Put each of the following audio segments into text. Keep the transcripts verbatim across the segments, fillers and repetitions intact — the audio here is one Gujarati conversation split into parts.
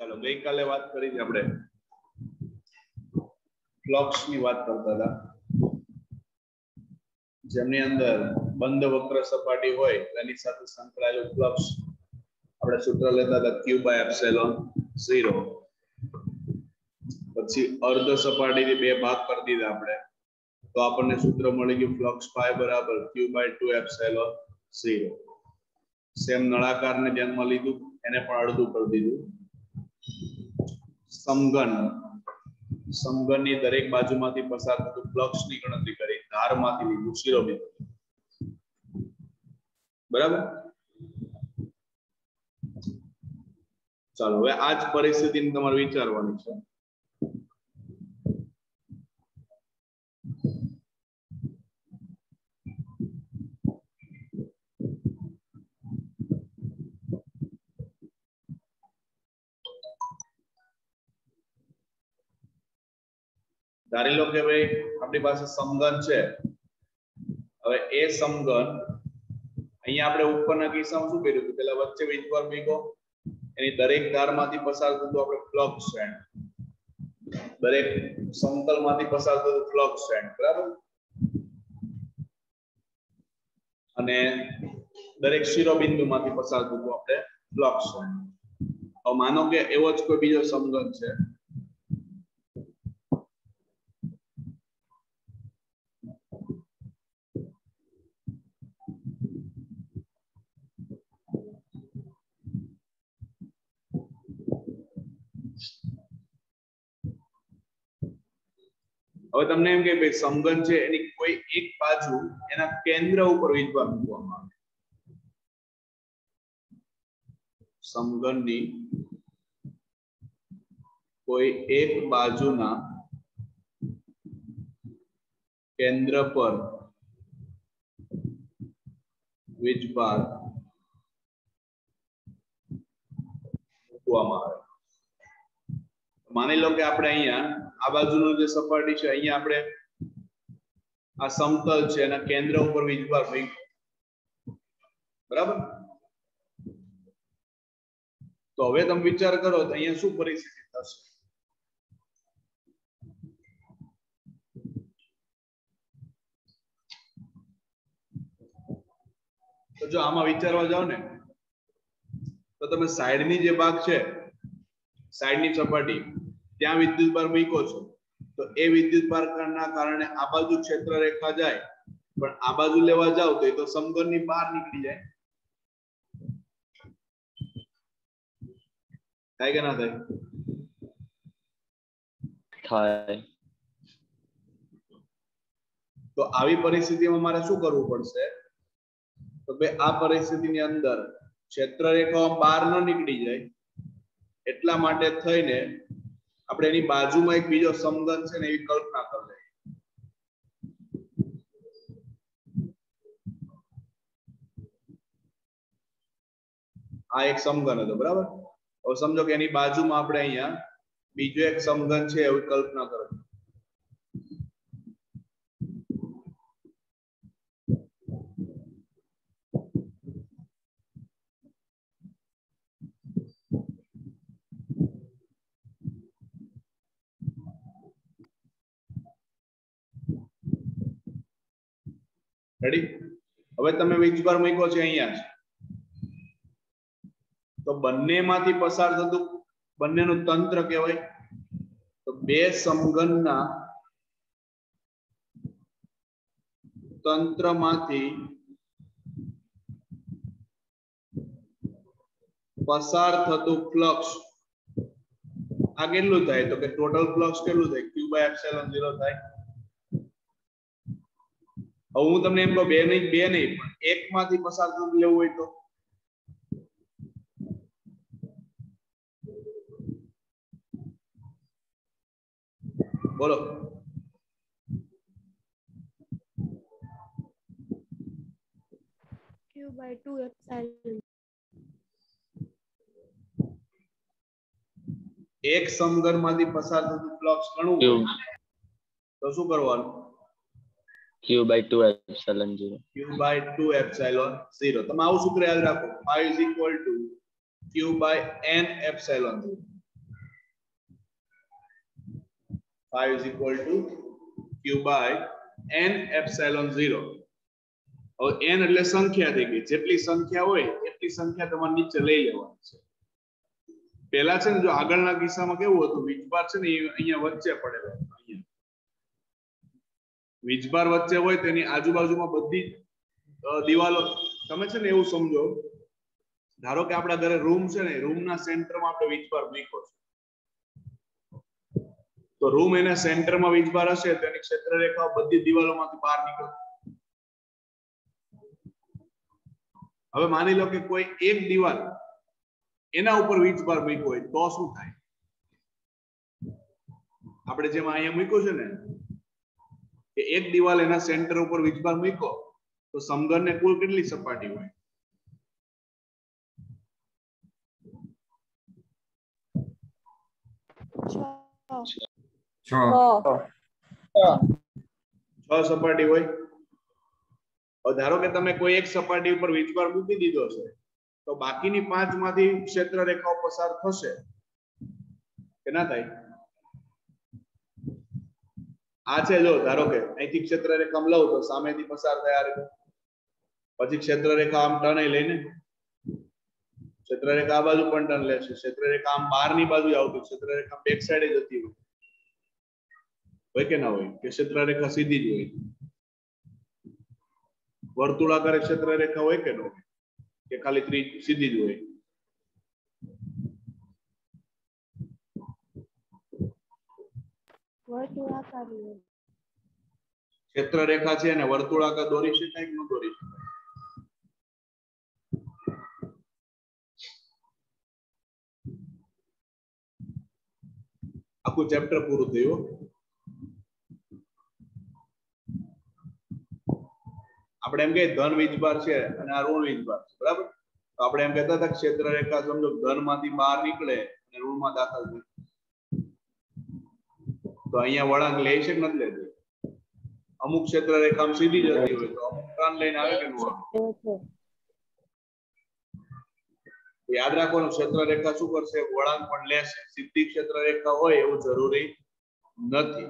चलो गई काले बात करी थी आपणे फ्लक्स की बात करता था जेमनी अंदर बंद वक्र सपाटी होय तेनी साथे संकळायेलो फ्लक्स आपणे सूत्र लेता था q बाय एप्सिलॉन ज़ीरो पछी अर्ध सपाटी ने बे भाग कर दीधा आपणे तो आपने सूत्र मिली गयुं फ्लक्स पाई बराबर q by two epsilon zero same नळाकार ने जन्म लीधुं एने पण अर्धुं कर दीधुं समघन समघननी दरेक बाजुमांथी पसार थतो फ्लक्सनी गणतरी करी धारमांथी लीधुं ज़ीरो बराबर चलो हवे आ ज परिस्थितिने तमारे विचारवानी छे धारी लो के भाई अपनी पास समघन है हवे ए समघन अहींया आपणे उपरना किस्सामां शुं कर्युं के पेला वच्चे वीजभार मूक्यो एनी दरेक धारमांथी पसार थतो आपणे फ्लक्स है दरेक समतलमांथी पसार थतो फ्लक्स है बराबर अने दरेक शिरोबिंदुमांथी पसार थतो आपणे फ्लक्स है हवे मानो के एवो ज कोई बीजो समघन है હવે તમને એમ કે ભાઈ સમઘન છે એની કોઈ એક બાજુ એના કેન્દ્ર ઉપર વીજભાર મૂકવામાં આવે સમઘનની કોઈ એક બાજુના કેન્દ્ર પર વીજભાર મૂકવામાં આવે मानी लो कि आपणे अहींया आ बाजुनो जे सपाटी छे अहींया आपणे आ समतल छे एना केंद्र उपर वीजभार मूक्यो बराबर तो हवे तमे विचार करो तो अहींया शुं परिस्थिति थशे तो जो आमां विचारवा जाओ ने तो तमे साइडनी जे भाग छे साइडनी सपाटी त्या विद्युत भार मूक्यो छो तो ए विद्युत भारना कारणे आ बाजू क्षेत्र रेखा जाए पण आ बाजू लेवा जाओ तो ए तो समघननी बहार निकळी जाए काय के ना थाय थाय तो आवी परिस्थितिमां मारे शुं करवुं पडशे तो बे आ परिस्थितिनी अंदर क्षेत्र रेखा बहार न निकळी जाए एटला माटे थईने आपणे एनी बाजुमां एक बीजो समघन छे ने एवी कल्पना कर ले आ एक समघन हतो बराबर हवे समजो के एनी बाजुमां आपणे अहींया बीजो एक समघन छे एवी कल्पना करो रेडी हवे तमे वीजभार मूक्यो छे अहींया तो बन्नेमांथी पसार थतुं बन्नेनुं तंत्र कहेवाय तो बे समघनना तंत्रमांथी पसार थतुं फ्लक्स आ केटलुं थाय तो के टोटल फ्लक्स केटलुं थाय q बाय एप्सिलॉन ज़ीरो थाय હું તમને એમ કહું બે નહીં બે નહીં પણ એક માંથી પસાર થતું લેવું હોય તો બોલો q by टू एप्सिलॉन એક સમઘનમાંથી પસાર થતું ફ્લક્સ ગણવું તો શું કરવાનું q by two epsilon zero q by two epsilon zero तुम आओ सूत्र याद रखो phi is equal to q by n epsilon zero phi is equal to q by n epsilon zero. और n એટલે સંખ્યા થઈ ગઈ, જેટલી સંખ્યા હોય એટલી સંખ્યા તમારે નીચે લઈ લેવાની છે. પહેલા છે ને જો આગળના કિસ્સામાં કેવું હતું, વીજભાર છે ને અહીંયા વચ્ચે પડેલો, અહીંયા વીજભાર વચ્ચે હોય તેની આજુબાજુમાં બધી દિવાલો. તમે છે ને એવું સમજો, ધારો કે આપણા ઘરે રૂમ છે ને, રૂમના સેન્ટરમાં આપણે વીજભાર મૂક્યો છે, તો રૂમ એના સેન્ટરમાં વીજભાર હશે તો એની ક્ષેત્રરેખા બધી દિવાલોમાંથી બહાર નીકળશે. હવે માની લો કે કોઈ એક દિવાલ એના ઉપર વીજભાર મૂક્યો હોય તો શું થાય? આપણે જેમ અહીંયા મૂક્યો છે ને કે એક દિવાલ એના સેન્ટર ઉપર વીજભાર મૂક્યો તો સમઘનને કુલ કેટલી સપાટી હોય? છ છ સપાટી હોય. ધારો કે તમે કોઈ એક સપાટી ઉપર વીજભાર મૂકી દીધો છે તો બાકીની પાંચ માંથી ક્ષેત્ર રેખાઓ પસાર થશે કે ના થાય? આ છે જો ધારો કે અહીંથી ક્ષેત્ર રેખા આમ લઉં તો સામેથી પસાર થાય, પછી ક્ષેત્ર રેખા આમ ટર્ન લઈને, ક્ષેત્ર રેખા આ બાજુ પણ ટર્ન લેશે, ક્ષેત્ર રેખા આમ બહારની બાજુ આવતી, ક્ષેત્ર રેખા બેક સાઈડે જતી હોય, હોય કે ના હોય? કે ક્ષેત્ર રેખા સીધી જ હોય? વર્તુળાકાર ક્ષેત્ર રેખા હોય કે ન હોય, કે ખાલી ત્રિ સીધી જ હોય? વર્તુળાકાર ક્ષેત્ર રેખા છે અને વર્તુળાકાર દોરી શકાય કે ન દોરી શકાય? આખું ચેપ્ટર પૂરું થયું. આપણે એમ કે ધન વીજભાર છે અને આ ઋણ વીજભાર છે, બરાબર? તો આપણે એમ કહેતા હતા ક્ષેત્ર રેખા સમજો ધન માંથી બહાર નીકળે અને ઋણ માં દાખલ થાય, તો અહીંયા વળાંક લે છે કે નથી લેતી? અમુક ક્ષેત્ર રેખા સીધી જતી હોય તો અમુક ટર્ન લઈને આવે કે ન આવે? યાદ રાખવાનું, ક્ષેત્ર રેખા શું કરશે? વળાંક પણ લેશે. સીધી ક્ષેત્ર રેખા હોય એવું જરૂરી નથી.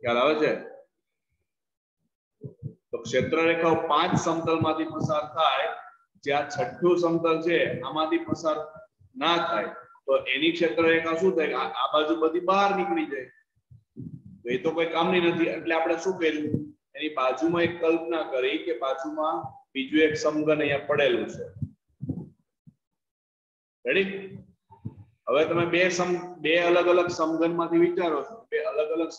ખ્યાલ આવે છે? તો ક્ષેત્ર રેખાઓ પાંચ સમતલમાંથી પસાર થાય, જ્યાં છઠ્ઠું સમતલ છે આમાંથી પસાર ના થાય તો એની ક્ષેત્ર રેખા શું થાય? આ બાજુ બધી બહાર નીકળી જાય, તો એ તો કોઈ કામની નથી. એટલે આપણે શું કર્યું, એની બાજુમાં એક કલ્પના કરી કે બાજુમાં બીજું એક સમઘન અહીંયા પડેલું છે. રેડી? હવે તમે બે સમ બે અલગ અલગ સમઘનમાંથી વિચારો છો, બે અલગ અલગ